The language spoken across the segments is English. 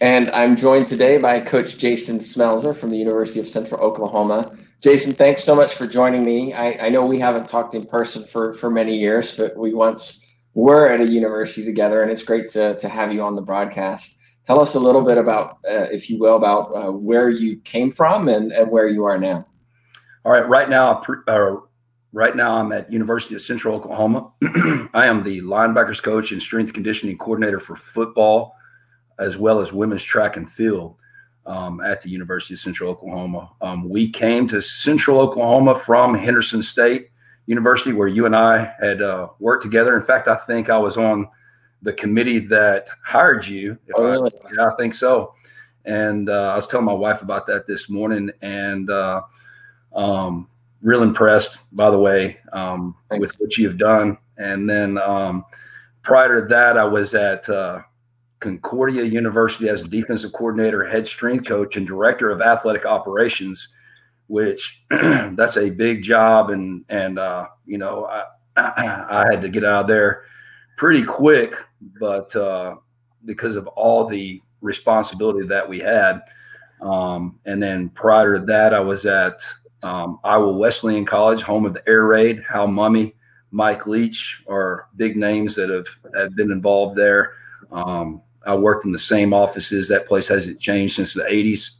And I'm joined today by Coach Jason Smelser from the University of Central Oklahoma. Jason, thanks so much for joining me. I know we haven't talked in person for many years, but we once were at a university together, and it's great to have you on the broadcast. Tell us a little bit about, if you will, about where you came from and where you are now. All right. Right now I'm at University of Central Oklahoma. I am the linebackers coach and strength conditioning coordinator for football, as well as women's track and field at the University of Central Oklahoma. We came to Central Oklahoma from Henderson State University, where you and I had worked together. In fact, I think I was on the committee that hired you. Yeah, I think so. And I was telling my wife about that this morning, and real impressed, by the way, with what you've done. And then prior to that, I was at Concordia University as a defensive coordinator, head strength coach, and director of athletic operations, which that's a big job. And you know, I had to get out of there pretty quick, but because of all the responsibility that we had. And then prior to that, I was at Iowa Wesleyan College, home of the Air Raid. Hal Mummy, Mike Leach are big names that have been involved there. I worked in the same offices. That place hasn't changed since the 80s.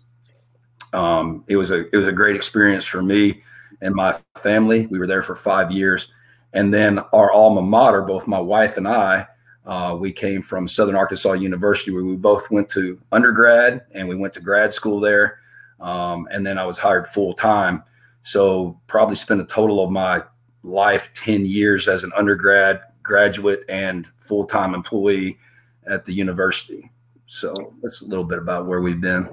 It was a great experience for me and my family. We were there for 5 years. And then our alma mater, both my wife and I, we came from Southern Arkansas University, where we both went to undergrad, and we went to grad school there. And then I was hired full time. So probably spent a total of my life 10 years as an undergrad, graduate, and full-time employee at the university. So that's a little bit about where we've been.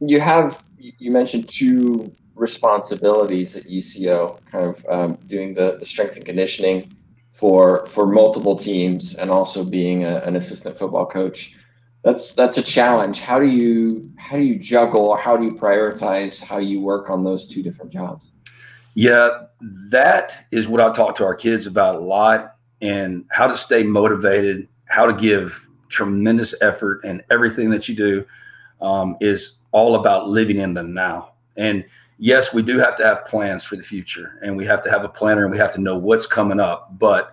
You mentioned two responsibilities at UCO, kind of doing the strength and conditioning for multiple teams, and also being an assistant football coach. That's a challenge. How do you juggle, or how do you prioritize how you work on those two different jobs? Yeah, that is what I talk to our kids about a lot, and how to stay motivated, how to give tremendous effort, and everything that you do is all about living in the now. And yes, we do have to have plans for the future, and we have to have a planner, and we have to know what's coming up. But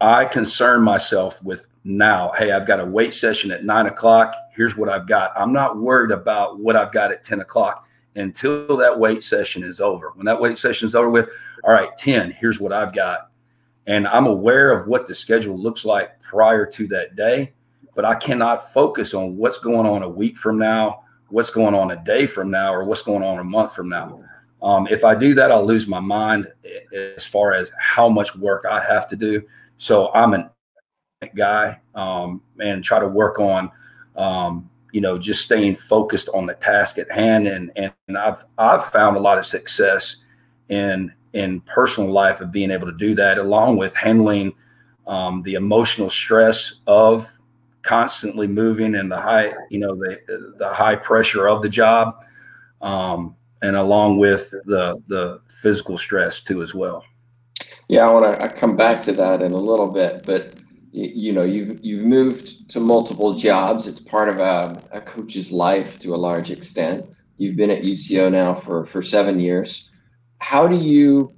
I concern myself with now. Hey, I've got a weight session at 9 o'clock. Here's what I've got. I'm not worried about what I've got at 10 o'clock until that weight session is over. When that weight session is over with, all right, 10, here's what I've got. And I'm aware of what the schedule looks like prior to that day, but I cannot focus on what's going on a week from now, what's going on a day from now, or what's going on a month from now. If I do that, I'll lose my mind as far as how much work I have to do. So I'm an guy, and try to work on, you know, just staying focused on the task at hand. And I've found a lot of success in personal life of being able to do that, along with handling the emotional stress of constantly moving and the high, you know, the high pressure of the job, and along with the physical stress too as well. Yeah, I want to come back to that in a little bit, but you know, you've moved to multiple jobs. It's part of a coach's life to a large extent. You've been at UCO now for 7 years. How do you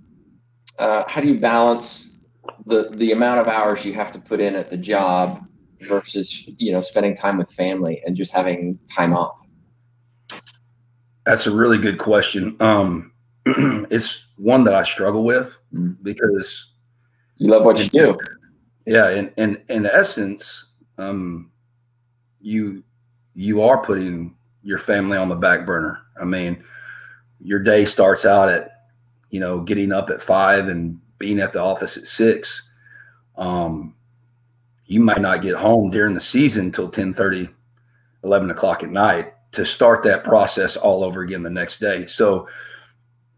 balance the amount of hours you have to put in at the job versus, you know, spending time with family and just having time off? That's a really good question. It's one that I struggle with, because you love what you do. Yeah, and in essence, you are putting your family on the back burner. I mean, your day starts out at, you know, getting up at 5 and being at the office at 6. You might not get home during the season till 10:30, 11 o'clock at night, to start that process all over again the next day. So,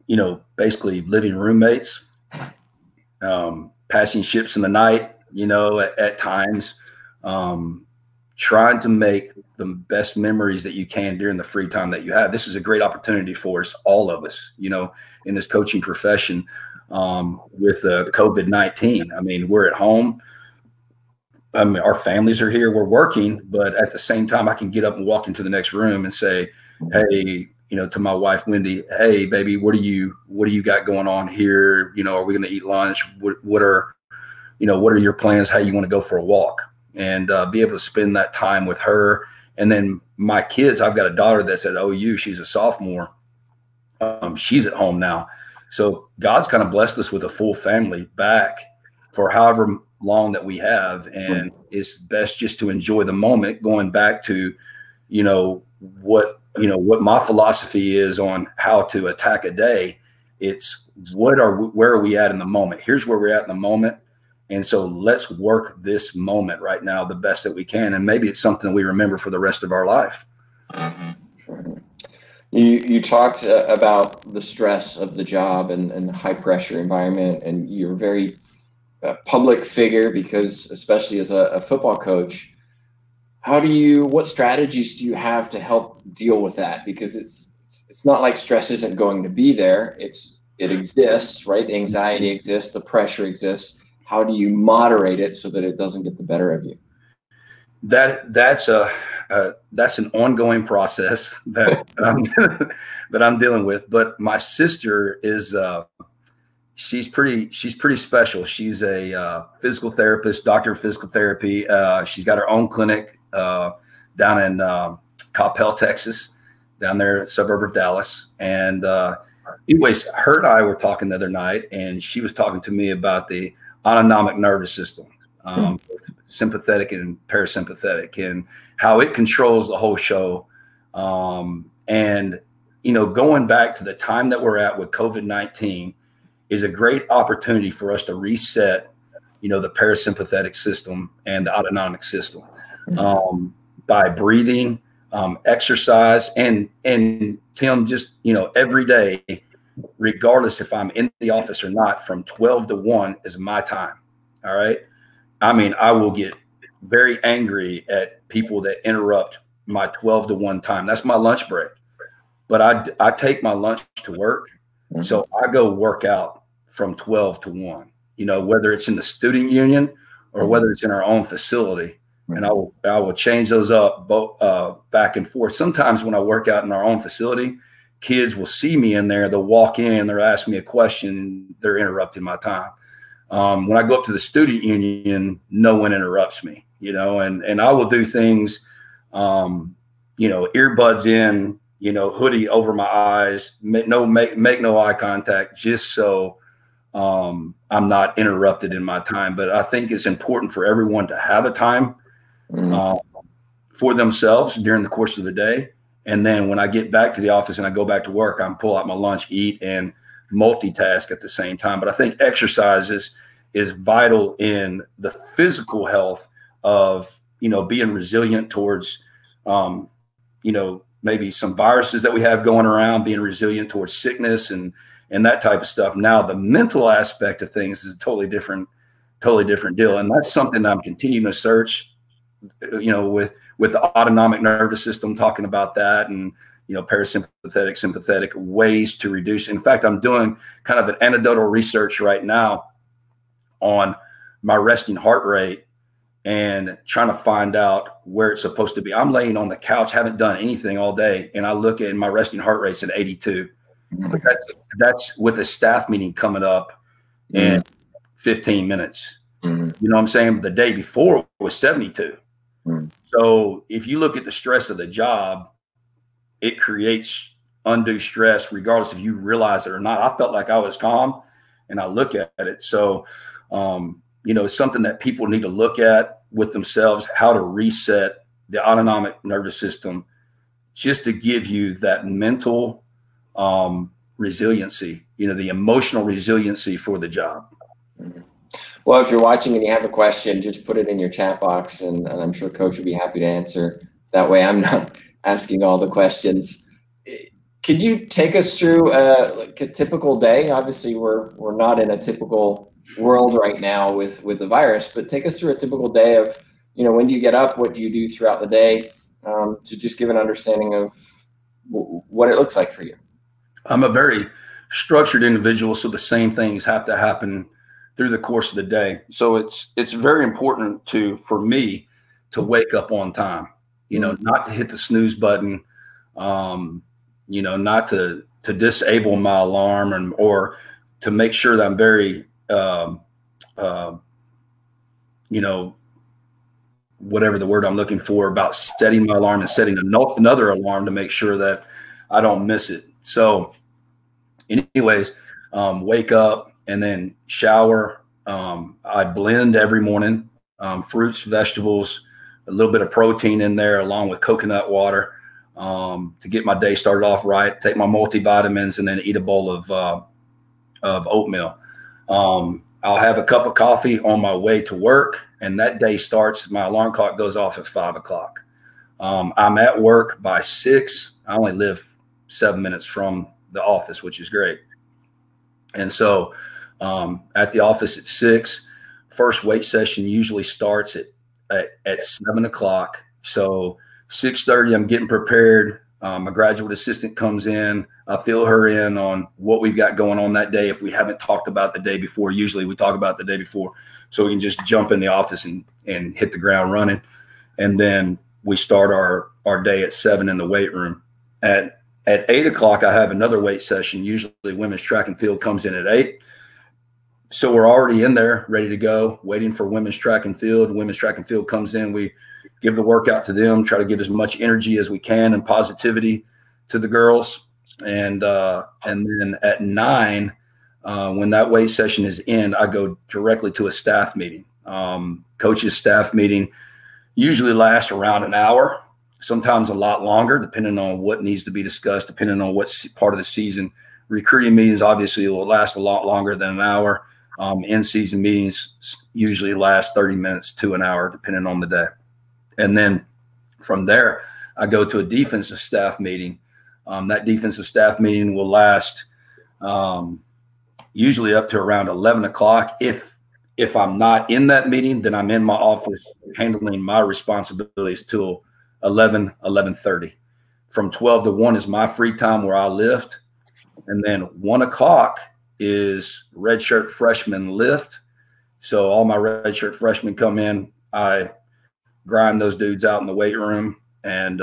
you know, basically living roommates, passing ships in the night, you know, at times, trying to make the best memories that you can during the free time that you have. This is a great opportunity for us, all of us, you know, in this coaching profession, with COVID-19. I mean, we're at home. I mean, our families are here, we're working, but at the same time, I can get up and walk into the next room and say, hey, you know, to my wife, Wendy, hey, baby, what do you got going on here? You know, are we going to eat lunch? What are your plans? How you want to go for a walk? And be able to spend that time with her. And then my kids, I've got a daughter that's at OU. She's a sophomore. She's at home now. So God's kind of blessed us with a full family back for however long that we have. And it's best just to enjoy the moment, going back to, what my philosophy is on how to attack a day. It's where are we at in the moment? Here's where we're at in the moment. And so let's work this moment right now the best that we can. And maybe it's something we remember for the rest of our life. You talked about the stress of the job and the high pressure environment, and you're a very public figure, because especially as a football coach, what strategies do you have to help deal with that? Because it's not like stress isn't going to be there. It exists, right? The anxiety exists, the pressure exists. How do you moderate it so that it doesn't get the better of you? That's an ongoing process that I'm dealing with. But my sister is she's pretty special. She's a physical therapist, doctor of physical therapy. She's got her own clinic down in Coppell, Texas, down there, suburb of Dallas. And anyways, her and I were talking the other night, and she was talking to me about the autonomic nervous system. Sympathetic and parasympathetic, and how it controls the whole show. And, you know, going back to the time that we're at with COVID-19 is a great opportunity for us to reset, you know, the parasympathetic system and the autonomic system by breathing, exercise, and Tim, just, you know, every day, regardless if I'm in the office or not, from 12 to 1 is my time. All right. I mean, I will get very angry at people that interrupt my 12 to 1 time. That's my lunch break. But I take my lunch to work. So I go work out from 12 to 1, you know, whether it's in the student union or whether it's in our own facility. And I will change those up both back and forth. Sometimes when I work out in our own facility, kids will see me in there. They'll walk in. They'll ask me a question. They're interrupting my time. When I go up to the student union, no one interrupts me, you know, and I will do things, you know, earbuds in, you know, hoodie over my eyes, make no eye contact, just so I'm not interrupted in my time. But I think it's important for everyone to have a time for themselves during the course of the day. And then when I get back to the office and I go back to work, I pull out my lunch, eat, and multitask at the same time. But I think exercise is vital in the physical health of, you know, being resilient towards, you know, maybe some viruses that we have going around, being resilient towards sickness and that type of stuff. Now, the mental aspect of things is a totally different deal. And that's something that I'm continuing to search, you know, with the autonomic nervous system, talking about that, and, you know, parasympathetic, sympathetic ways to reduce. In fact, I'm doing kind of an anecdotal research right now on my resting heart rate and trying to find out where it's supposed to be. I'm laying on the couch, haven't done anything all day, and I look at my resting heart rate's at 82. That's with a staff meeting coming up in 15 minutes. You know what I'm saying? But the day before it was 72. So if you look at the stress of the job, it creates undue stress, regardless if you realize it or not. I felt like I was calm, and I look at it. So, you know, it's something that people need to look at with themselves, how to reset the autonomic nervous system, just to give you that mental resiliency, you know, the emotional resiliency for the job. Well, if you're watching and you have a question, just put it in your chat box, and I'm sure Coach would be happy to answer. That way I'm not asking all the questions. Could you take us through like a typical day? Obviously, we're not in a typical world right now with the virus, but take us through a typical day of, you know, when do you get up, what do you do throughout the day, to just give an understanding of what it looks like for you. I'm a very structured individual, so the same things have to happen through the course of the day. So it's very important for me to wake up on time, you know, not to hit the snooze button, you know, not to disable my alarm, and or to make sure that I'm very, you know, whatever the word I'm looking for, about setting my alarm and setting another alarm to make sure that I don't miss it. So anyways, wake up and then shower. I blend every morning, fruits, vegetables, a little bit of protein in there along with coconut water, to get my day started off right, take my multivitamins, and then eat a bowl of oatmeal. I'll have a cup of coffee on my way to work, and that day starts. My alarm clock goes off at 5 o'clock. I'm at work by 6. I only live 7 minutes from the office, which is great. And so at the office at 6, first weight session usually starts at 7 o'clock. So 6:30, I'm getting prepared. My graduate assistant comes in. I fill her in on what we've got going on that day. If we haven't talked about the day before, usually we talk about the day before, so we can just jump in the office and hit the ground running. And then we start our day at 7 in the weight room. At 8 o'clock, I have another weight session. Usually women's track and field comes in at 8. So we're already in there, ready to go, waiting for women's track and field. Women's track and field comes in. We give the workout to them, try to give as much energy as we can and positivity to the girls. And then at 9, when that weight session is in, I go directly to a staff meeting. Coaches' staff meeting usually lasts around an hour, sometimes a lot longer, depending on what needs to be discussed, depending on what part of the season. Recruiting meetings obviously will last a lot longer than an hour. In-season meetings usually last 30 minutes to an hour, depending on the day. And then from there, I go to a defensive staff meeting. That defensive staff meeting will last usually up to around 11 o'clock. If I'm not in that meeting, then I'm in my office handling my responsibilities till 11, 11:30. From 12 to 1 is my free time where I lift. And then 1 o'clock is redshirt freshman lift. So all my redshirt freshmen come in. I grind those dudes out in the weight room. And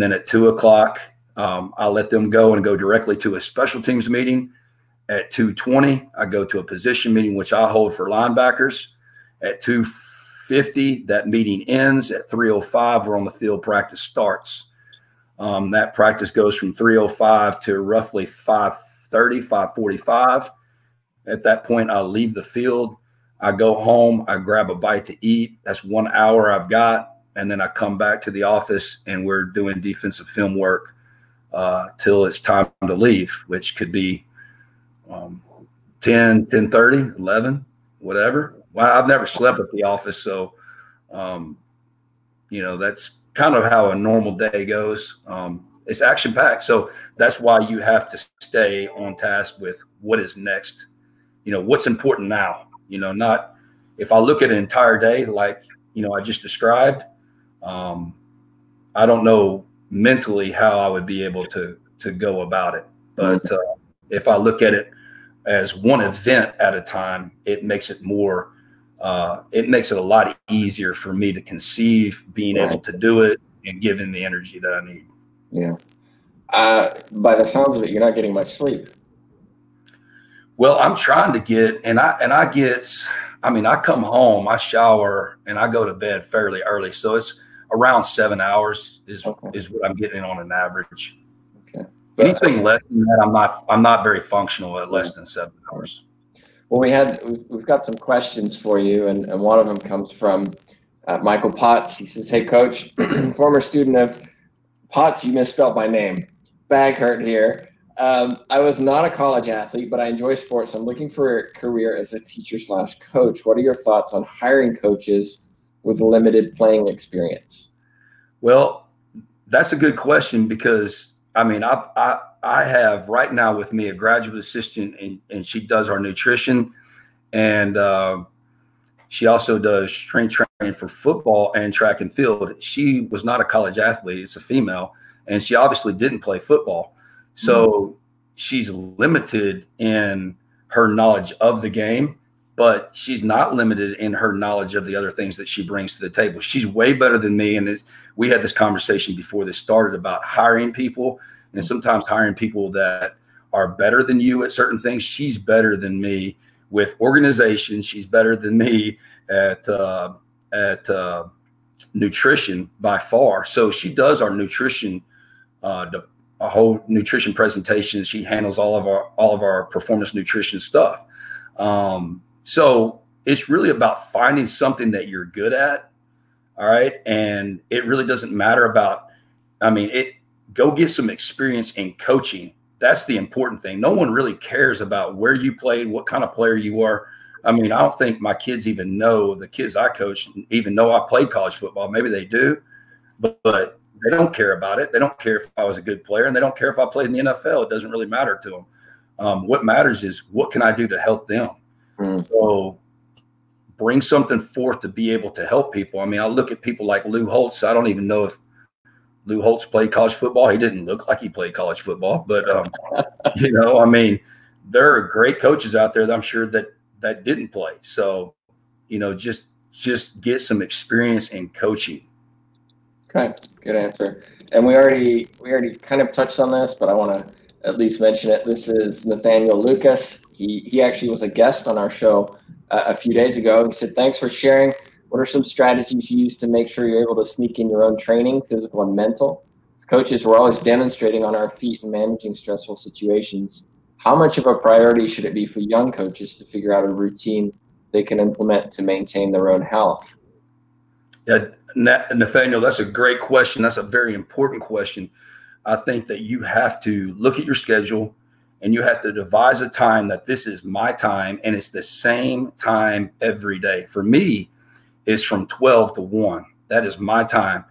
then at 2 o'clock, I let them go and go directly to a special teams meeting. At 2:20, I go to a position meeting, which I hold for linebackers. At 2:50, that meeting ends. At 3:05, we're on the field, practice starts. That practice goes from 3:05 to roughly 5:30, 5:45. At that point, I leave the field. I go home. I grab a bite to eat. That's 1 hour I've got. And then I come back to the office, and we're doing defensive film work till it's time to leave, which could be 10, 10:30, 11, whatever. Well, I've never slept at the office, so, you know, that's kind of how a normal day goes. It's action-packed. So that's why you have to stay on task with what is next, you know, what's important now, you know, not if I look at an entire day, like, you know, I just described, I don't know mentally how I would be able to go about it. But if I look at it as one event at a time, it makes it more, it makes it a lot easier for me to conceive being able to do it and giving the energy that I need. Yeah. By the sounds of it, you're not getting much sleep. Well, I'm trying to get, I come home, I shower, and I go to bed fairly early. So it's around 7 hours is what I'm getting on an average. Okay. But anything less than that, I'm not very functional at less than 7 hours. Well, we've got some questions for you, and one of them comes from Michael Potts. He says, "Hey, Coach, former student of Potts, you misspelled my name. Bag hurt here. I was not a college athlete, but I enjoy sports. I'm looking for a career as a teacher/coach. What are your thoughts on hiring coaches with limited playing experience?" Well, that's a good question, because I mean, I have right now with me a graduate assistant, and she does our nutrition, and she also does strength training for football and track and field. She was not a college athlete. It's a female, and she obviously didn't play football. So she's limited in her knowledge of the game but she's not limited in her knowledge of the other things that she brings to the table. She's way better than me. And we had this conversation before this started about hiring people, and sometimes hiring people that are better than you at certain things. She's better than me with organization. She's better than me at nutrition by far. So she does our nutrition, a whole nutrition presentation. She handles all of our performance nutrition stuff. So it's really about finding something that you're good at. All right. And it really doesn't matter about, go get some experience in coaching. That's the important thing. No one really cares about where you played, what kind of player you are. I mean, I don't think my kids even know, the kids I coach even know I played college football. Maybe they do, but they don't care about it. They don't care if I was a good player, and they don't care if I played in the NFL. It doesn't really matter to them. What matters is what can I do to help them? Mm. So bring something forth to be able to help people. I mean, I look at people like Lou Holtz. I don't even know if Lou Holtz played college football. He didn't look like he played college football, but, there are great coaches out there that I'm sure that didn't play. So, just get some experience in coaching. Okay. Good answer. And we already kind of touched on this, but I want to at least mention it. This is Nathaniel Lucas. He actually was a guest on our show a few days ago. He said, thanks for sharing. What are some strategies you use to make sure you're able to sneak in your own training, physical and mental? As coaches, we're always demonstrating on our feet and managing stressful situations. How much of a priority should it be for young coaches to figure out a routine they can implement to maintain their own health? Yeah, Nathaniel, that's a great question. That's a very important question. I think that you have to look at your schedule, and you have to devise a time that this is my time, and it's the same time every day. For me, it's from 12 to 1. That is my time.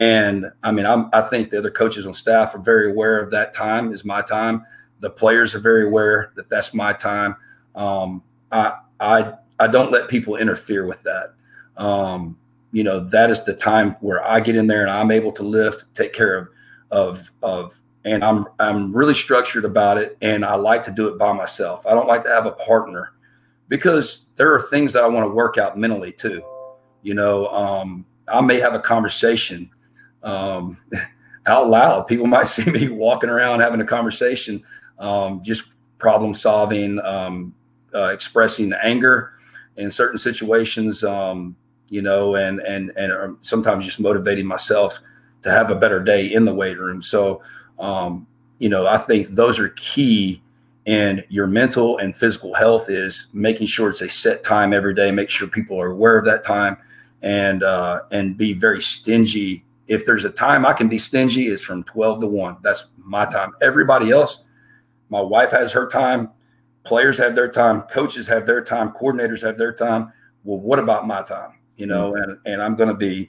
And I think the other coaches on staff are very aware of that time is my time. The players are very aware that that's my time. I don't let people interfere with that. That is the time where I get in there and I'm able to lift, take care of, and I'm really structured about it. And I like to do it by myself. I don't like to have a partner, because there are things that I want to work out mentally too. I may have a conversation out loud. People might see me walking around having a conversation, just problem solving, expressing anger in certain situations, and sometimes just motivating myself to have a better day in the weight room. So, I think those are key. And your mental and physical health is making sure it's a set time every day. Make sure people are aware of that time, and be very stingy. If there's a time I can be stingy, it's from 12 to 1. That's my time. Everybody else, my wife has her time. Players have their time. Coaches have their time. Coordinators have their time. Well, what about my time? And I'm going to be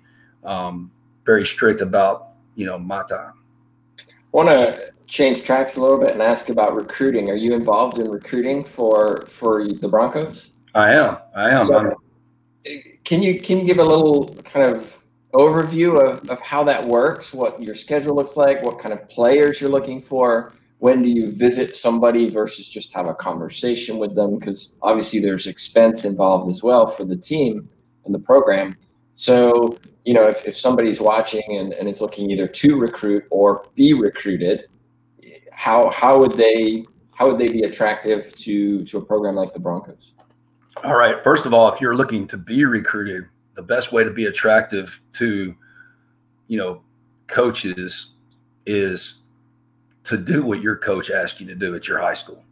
very strict about, my time. I want to change tracks a little bit and ask about recruiting. Are you involved in recruiting for the Broncos? I am. So, can you give a little kind of overview of how that works, what your schedule looks like, what kind of players you're looking for? When do you visit somebody versus just have a conversation with them? Because obviously there's expense involved as well for the team and the program. So, if somebody's watching and is looking either to recruit or be recruited, how would they be attractive to a program like the Broncos? All right. First of all, if you're looking to be recruited, the best way to be attractive to, coaches is to do what your coach asked you to do at your high school.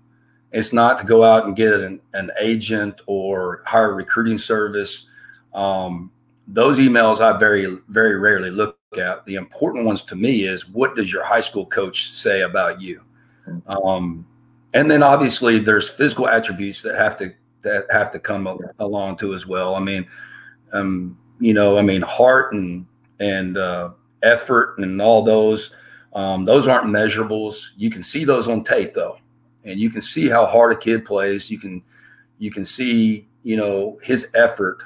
It's not to go out and get an agent or hire a recruiting service. Those emails I very, very rarely look at. The important ones to me is, what does your high school coach say about you? And then obviously there's physical attributes that have to come along too as well. Heart and effort and all those aren't measurables. You can see those on tape though. And you can see how hard a kid plays. You can see, his effort,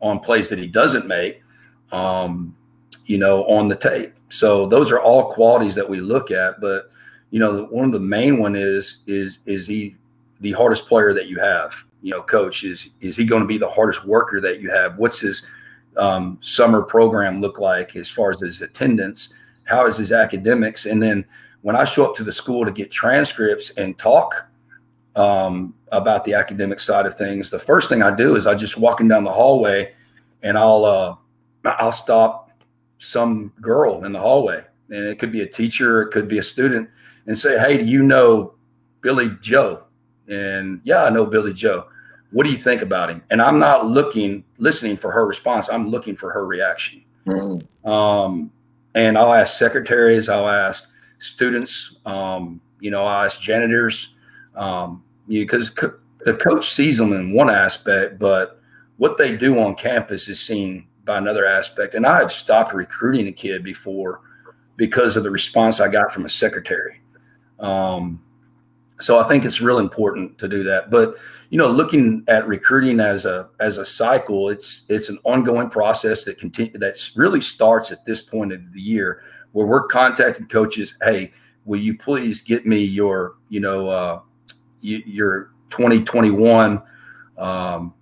on plays that he doesn't make, on the tape. So those are all qualities that we look at. But, one of the main one is he the hardest player that you have? you know, coach, is he going to be the hardest worker that you have? What's his summer program look like as far as his attendance? How is his academics? And then when I show up to the school to get transcripts and talk about the academic side of things, the first thing I do is I just walking down the hallway and I'll stop some girl in the hallway, and it could be a teacher, it could be a student, and say, "Hey, do you know Billy Joe?" And "Yeah, I know Billy Joe. What do you think about him?" And I'm not listening for her response. I'm looking for her reaction. Mm-hmm. And I'll ask secretaries, I'll ask students, you know, I'll ask janitors, because the coach sees them in one aspect, but what they do on campus is seen by another aspect. And I have stopped recruiting a kid before because of the response I got from a secretary. So I think it's real important to do that. But, you know, looking at recruiting as a cycle, it's an ongoing process that really starts at this point of the year, where we're contacting coaches. "Hey, will you please get me your, you know, your 2021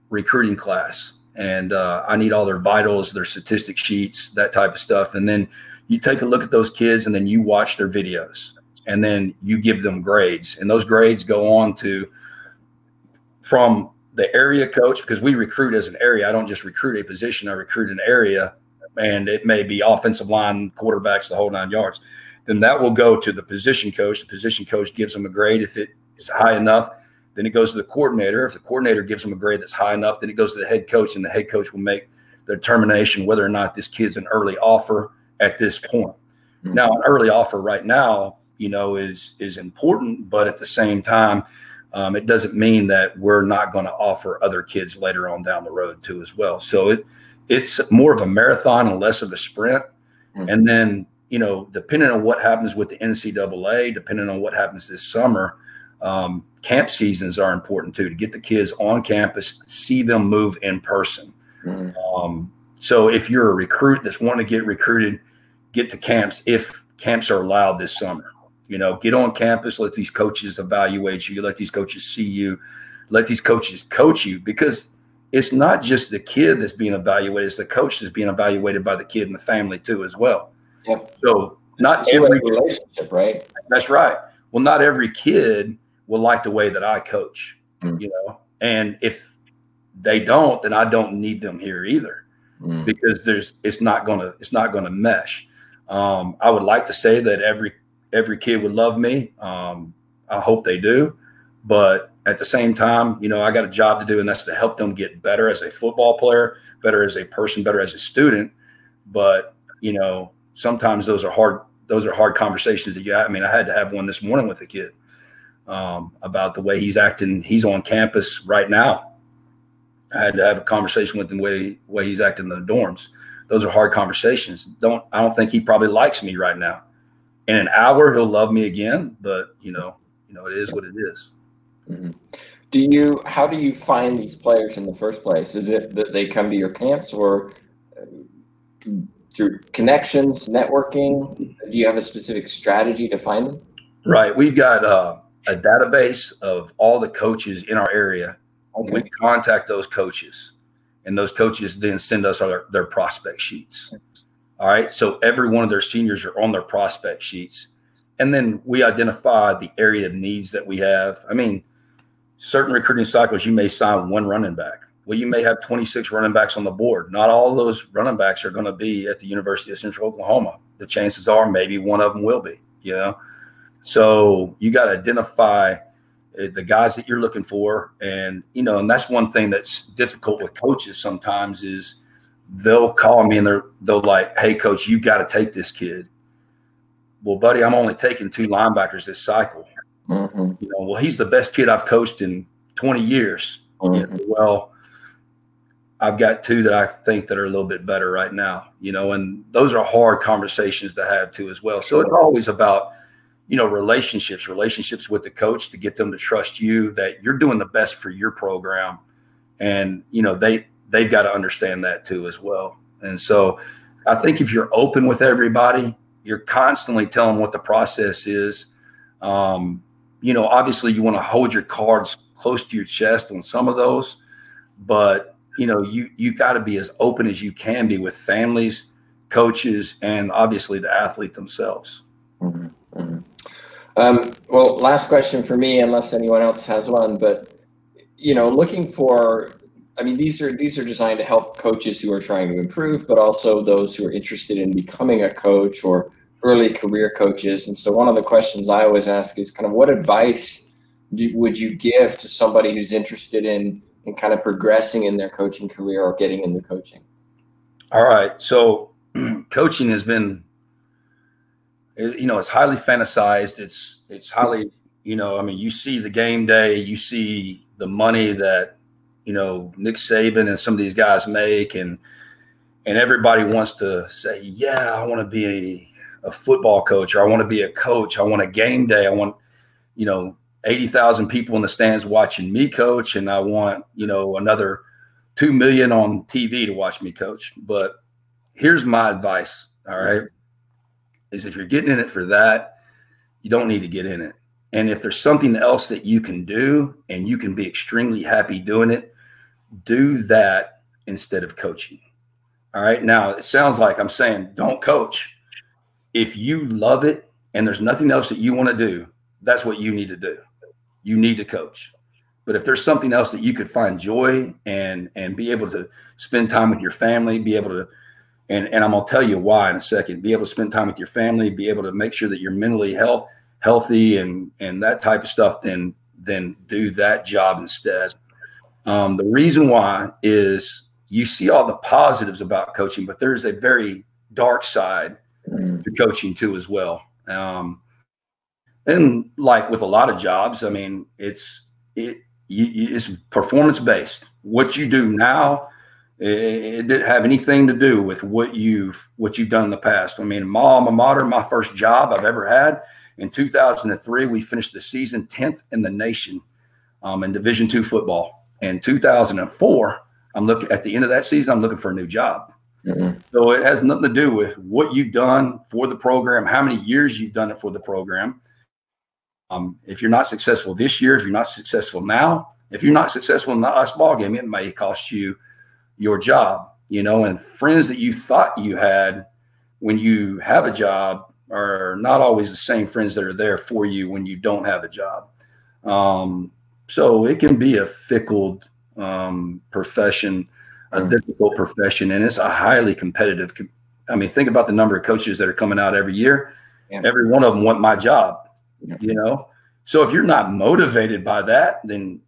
recruiting class? And I need all their vitals, their statistic sheets, that type of stuff." And then you take a look at those kids, and then you watch their videos. And then you give them grades, and those grades go on to, from the area coach, because we recruit as an area. I don't just recruit a position. I recruit an area, and it may be offensive line, quarterbacks, the whole nine yards. Then that will go to the position coach. The position coach gives them a grade. If it is high enough, then it goes to the coordinator. If the coordinator gives them a grade that's high enough, then it goes to the head coach, and the head coach will make the determination whether or not this kid's an early offer at this point. Mm-hmm. Now, an early offer right now, you know, is important, but at the same time, it doesn't mean that we're not going to offer other kids later on down the road too as well. So it's more of a marathon and less of a sprint. Mm-hmm. And then, you know, depending on what happens with the NCAA, depending on what happens this summer, camp seasons are important too, to get the kids on campus, see them move in person. Mm-hmm. So if you're a recruit that's wanting to get recruited, get to camps if camps are allowed this summer. You know, get on campus, let these coaches evaluate you, let these coaches see you, let these coaches coach you, because it's not just the kid that's being evaluated, it's the coach that's being evaluated by the kid and the family too as well. Yep. So not every relationship, right? That's right. Well, not every kid will like the way that I coach, mm. you know, and if they don't, then I don't need them here either, mm. because it's not gonna mesh. I would like to say that every kid would love me. I hope they do. But at the same time, you know, I got a job to do, and that's to help them get better as a football player, better as a person, better as a student. But, you know, sometimes those are hard conversations that you have. I mean, I had to have one this morning with a kid about the way he's acting. He's on campus right now. I had to have a conversation with him the way he's acting in the dorms. Those are hard conversations. I don't think he probably likes me right now. In an hour, he'll love me again, but you know, it is what it is. Mm-hmm. How do you find these players in the first place? Is it that they come to your camps, or through connections, networking? Do you have a specific strategy to find them? Right. We've got a database of all the coaches in our area. Okay. We contact those coaches, and those coaches then send us their prospect sheets. All right. So every one of their seniors are on their prospect sheets. And then we identify the area of needs that we have. I mean, certain recruiting cycles, you may sign one running back. Well, you may have 26 running backs on the board. Not all of those running backs are going to be at the University of Central Oklahoma. The chances are maybe one of them will be, you know. So you got to identify the guys that you're looking for. And, you know, and that's one thing that's difficult with coaches sometimes is, they'll call me and they'll like, "Hey, coach, you got to take this kid." Well, buddy, I'm only taking two linebackers this cycle. Mm-hmm. You know, well, he's the best kid I've coached in 20 years. Mm-hmm. You know, well, I've got two that I think that are a little bit better right now. You know, and those are hard conversations to have too as well. So it's always about, you know, relationships with the coach to get them to trust you that you're doing the best for your program, and you know they've got to understand that too as well. And so I think if you're open with everybody, you're constantly telling them what the process is. You know, obviously you want to hold your cards close to your chest on some of those, but you know, you got to be as open as you can be with families, coaches, and obviously the athlete themselves. Mm-hmm. Mm-hmm. Well, last question for me, unless anyone else has one, but you know, looking for, I mean, these are designed to help coaches who are trying to improve, but also those who are interested in becoming a coach or early career coaches. And so one of the questions I always ask is kind of what advice would you give to somebody who's interested in kind of progressing in their coaching career or getting into coaching? All right. So coaching has been, you know, it's highly fantasized. It's highly, you know, I mean, you see the game day, you see the money that, you know, Nick Saban and some of these guys make, and everybody wants to say, yeah, I want to be a football coach, or I want to be a coach. I want a game day. I want, you know, 80,000 people in the stands watching me coach. And I want, you know, another 2 million on TV to watch me coach. But here's my advice. All right. Is if you're getting in it for that, you don't need to get in it. And if there's something else that you can do and you can be extremely happy doing it, do that instead of coaching. All right. Now it sounds like I'm saying don't coach. If you love it and there's nothing else that you want to do, that's what you need to do. You need to coach. But if there's something else that you could find joy and be able to spend time with your family, be able to, and I'm going to tell you why in a second, be able to spend time with your family, be able to make sure that you're mentally healthy and that type of stuff, then do that job instead. The reason why is you see all the positives about coaching, but there's a very dark side to coaching too as well. And like with a lot of jobs, I mean, it's performance based. What you do now, it didn't have anything to do with what you've done in the past. I mean, my alma mater, my first job I've ever had, in 2003, we finished the season 10th in the nation in Division II football. In 2004, I'm looking at the end of that season, I'm looking for a new job. Mm-hmm. So it has nothing to do with what you've done for the program, how many years you've done it for the program. If you're not successful this year, if you're not successful now, if you're not successful in the last ball game, it may cost you your job, you know, and friends that you thought you had when you have a job are not always the same friends that are there for you when you don't have a job. So it can be a fickle profession, a difficult profession, and it's a highly competitive. I mean, think about the number of coaches that are coming out every year. Yeah. Every one of them want my job, yeah. You know? So if you're not motivated by that, then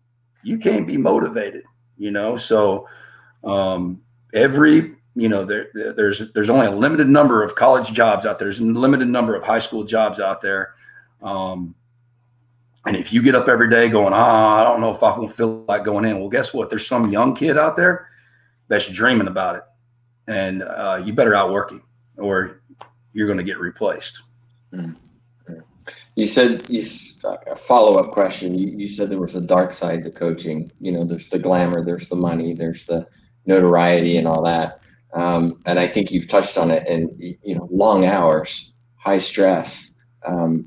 you can't be motivated, you know? So you know, there's only a limited number of college jobs out there. There's a limited number of high school jobs out there. And if you get up every day going, I don't know if I will feel like going in. Well, guess what? There's some young kid out there that's dreaming about it, and you better outwork him, or you're going to get replaced. Mm-hmm. You said, a follow-up question. You said there was a dark side to coaching. You know, there's the glamour, there's the money, there's the notoriety, and all that. And I think you've touched on it. And you know, long hours, high stress,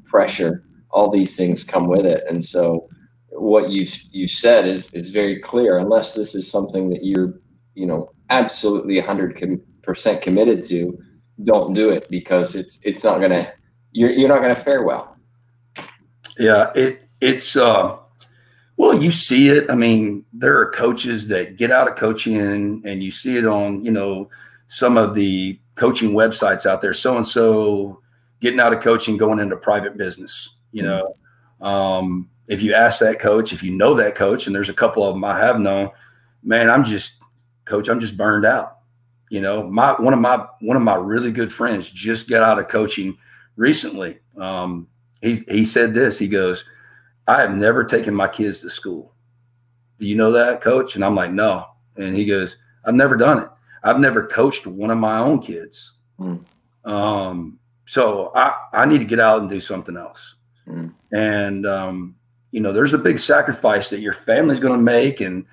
pressure, all these things come with it. And so, what you said is very clear. Unless this is something that you're absolutely 100% committed to, don't do it, because it's not going to, you're not going to fare well. Yeah. Well, you see it. I mean, there are coaches that get out of coaching and you see it on, you know, some of the coaching websites out there, so-and-so getting out of coaching, going into private business, you know, if you ask that coach, if you know that coach, and there's a couple of them I have known, man, I'm just burned out. You know, one of my really good friends just got out of coaching recently. He said this, he goes, I have never taken my kids to school. Do you know that, coach? And I'm like, no. And he goes, I've never done it. I've never coached one of my own kids. Mm. So I need to get out and do something else. Mm. And, you know, there's a big sacrifice that your family's going to make. And,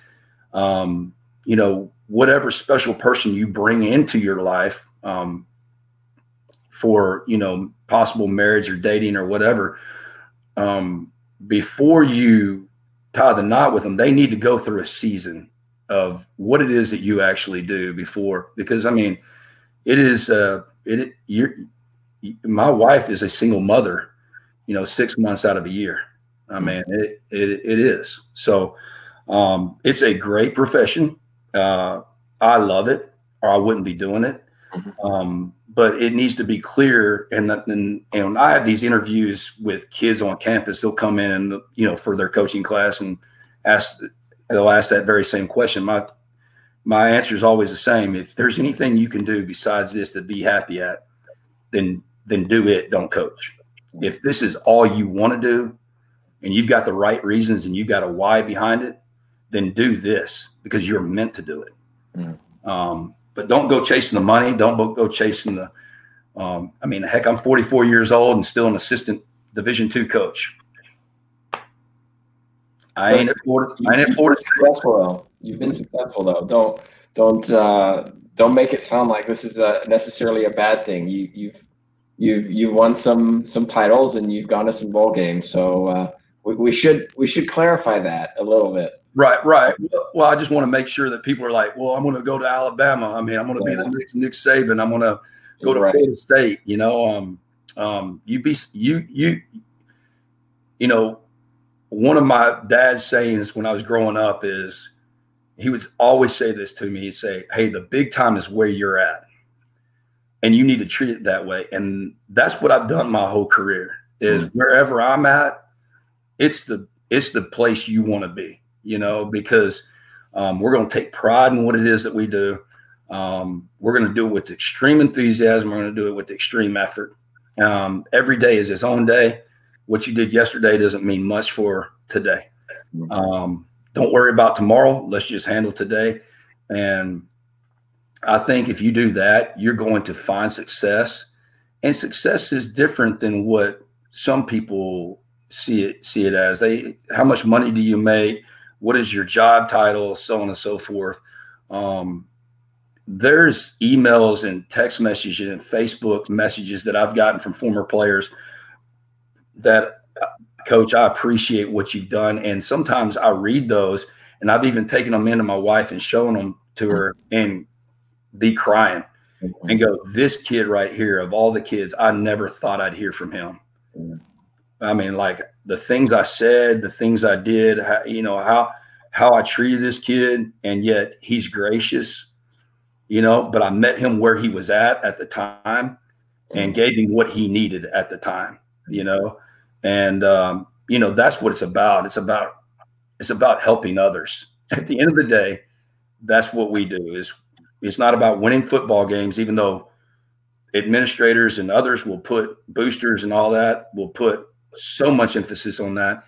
you know, whatever special person you bring into your life for, you know, possible marriage or dating or whatever, before you tie the knot with them, they need to go through a season of what it is that you actually do before, because I mean, it is, my wife is a single mother, you know, 6 months out of a year. I mean, it is. So it's a great profession. I love it, or I wouldn't be doing it. But it needs to be clear. And when I have these interviews with kids on campus, they'll come in and, you know, for their coaching class and ask, they'll ask that very same question. My answer is always the same. If there's anything you can do besides this to be happy at, then do it. Don't coach. If this is all you want to do and you've got the right reasons and you've got a why behind it, then do this because you're meant to do it. Mm-hmm. But don't go chasing the money. Don't go chasing the I mean, heck, I'm 44 years old and still an assistant Division II coach. I ain't at Florida. You've been successful, though. Don't make it sound like this is necessarily a bad thing. You've won some titles and you've gone to some bowl games. So we should clarify that a little bit. Right, right. Well, I just want to make sure that people are like, well, I'm going to go to Alabama. I mean, I'm going to be the next Nick Saban. I'm going to go to Florida State. You know, you know, one of my dad's sayings when I was growing up is he would always say this to me. He'd say, "Hey, the big time is where you're at, and you need to treat it that way." And that's what I've done my whole career. Is wherever I'm at, it's the place you want to be. You know, because we're going to take pride in what it is that we do. We're going to do it with extreme enthusiasm. We're going to do it with extreme effort. Every day is its own day. What you did yesterday doesn't mean much for today. Don't worry about tomorrow. Let's just handle today. And I think if you do that, you're going to find success. And success is different than what some people see it as. How much money do you make? What is your job title, so on and so forth. There's emails and text messages and Facebook messages that I've gotten from former players that, "Coach, I appreciate what you've done." And sometimes I read those, and I've even taken them into my wife and shown them to her and be crying and go, "This kid right here, of all the kids, I never thought I'd hear from him." I mean, like the things I said, the things I did, how, you know, how I treated this kid, and yet he's gracious, you know, but I met him where he was at the time and gave him what he needed at the time, you know, and, you know, that's what it's about. It's about helping others. At the end of the day, that's what we do. It's not about winning football games, even though administrators and others will put boosters and all that will put so much emphasis on that.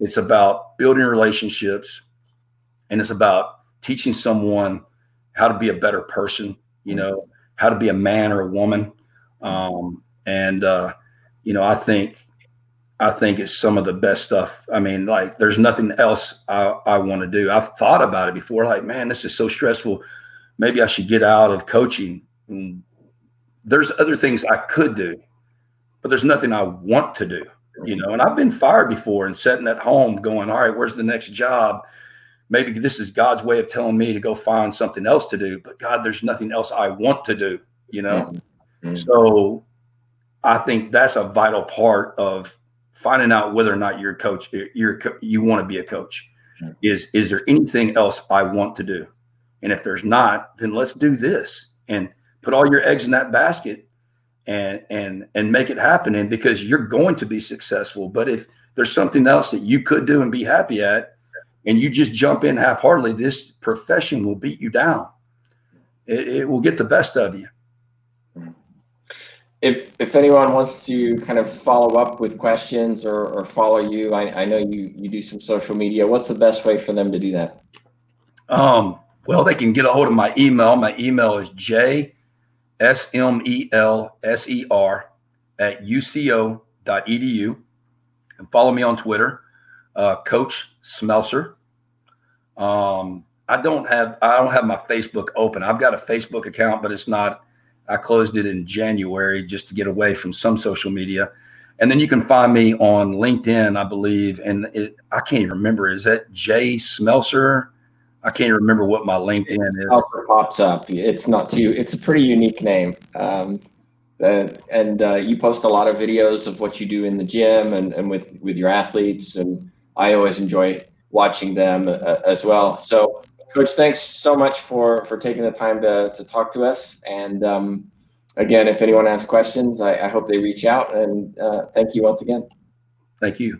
It's about building relationships, and it's about teaching someone how to be a better person, you know, how to be a man or a woman. You know, I think it's some of the best stuff. I mean, like there's nothing else I want to do. I've thought about it before, like, man, this is so stressful. Maybe I should get out of coaching. And there's other things I could do, but there's nothing I want to do. You know, and I've been fired before and sitting at home going, all right, where's the next job? Maybe this is God's way of telling me to go find something else to do. But God, there's nothing else I want to do, you know. So I think that's a vital part of finding out whether or not you're a coach, you want to be a coach. Is there anything else I want to do? And if there's not, then let's do this and put all your eggs in that basket and make it happen. And because you're going to be successful, but if there's something else that you could do and be happy at, and you just jump in half-heartedly, this profession will beat you down. It will get the best of you. If anyone wants to kind of follow up with questions or follow you, I know you do some social media. What's the best way for them to do that? Well, they can get a hold of my email. My email is jSmelser@uco.edu, and follow me on Twitter, Coach Smelser. I don't have my Facebook open. I've got a Facebook account, but I closed it in January just to get away from some social media. And then you can find me on LinkedIn, I believe. And I can't even remember. Is that Jay Smelser? I can't remember what my LinkedIn is. Smelser pops up. It's not too, it's a pretty unique name. You post a lot of videos of what you do in the gym and with your athletes. And I always enjoy watching them as well. So Coach, thanks so much for taking the time to talk to us. And again, if anyone has questions, I hope they reach out, and thank you once again. Thank you.